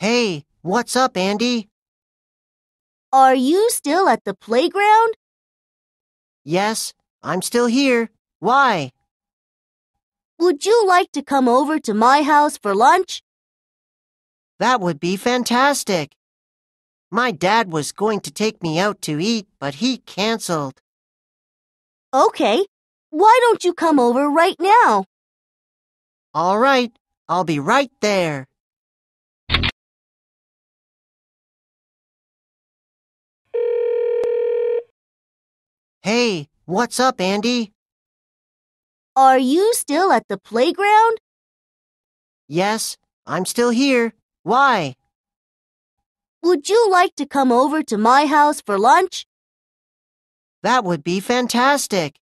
Hey, what's up, Andy? Are you still at the playground? Yes, I'm still here. Why? Would you like to come over to my house for lunch? That would be fantastic. My dad was going to take me out to eat, but he canceled. Okay, why don't you come over right now? All right, I'll be right there. Hey, what's up, Andy? Are you still at the playground? Yes, I'm still here. Why? Would you like to come over to my house for lunch? That would be fantastic.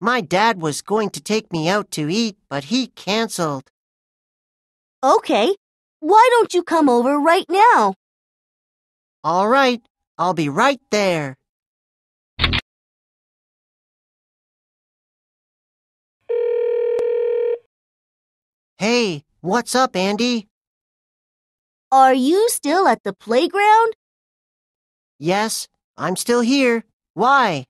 My dad was going to take me out to eat, but he canceled. Okay, why don't you come over right now? All right, I'll be right there. Hey, what's up, Andy? Are you still at the playground? Yes, I'm still here. Why?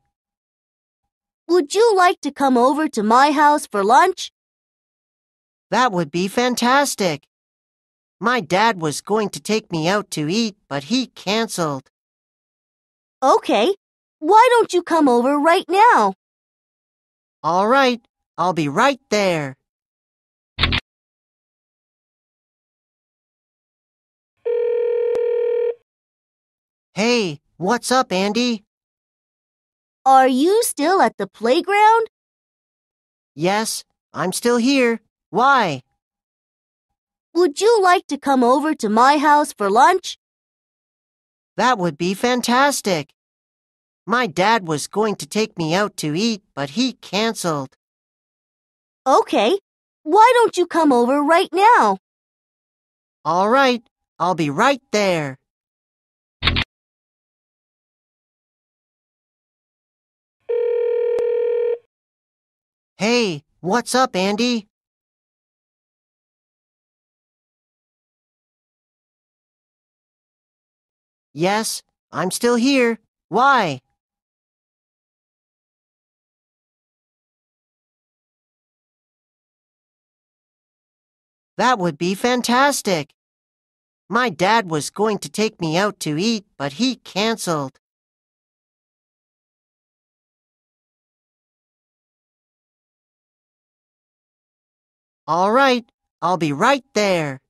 Would you like to come over to my house for lunch? That would be fantastic. My dad was going to take me out to eat, but he canceled. Okay, why don't you come over right now? All right, I'll be right there. Hey, what's up, Andy? Are you still at the playground? Yes, I'm still here. Why? Would you like to come over to my house for lunch? That would be fantastic. My dad was going to take me out to eat, but he canceled. Okay, why don't you come over right now? All right, I'll be right there. Hey, what's up, Andy? Yes, I'm still here. Why? That would be fantastic. My dad was going to take me out to eat, but he canceled. All right, I'll be right there.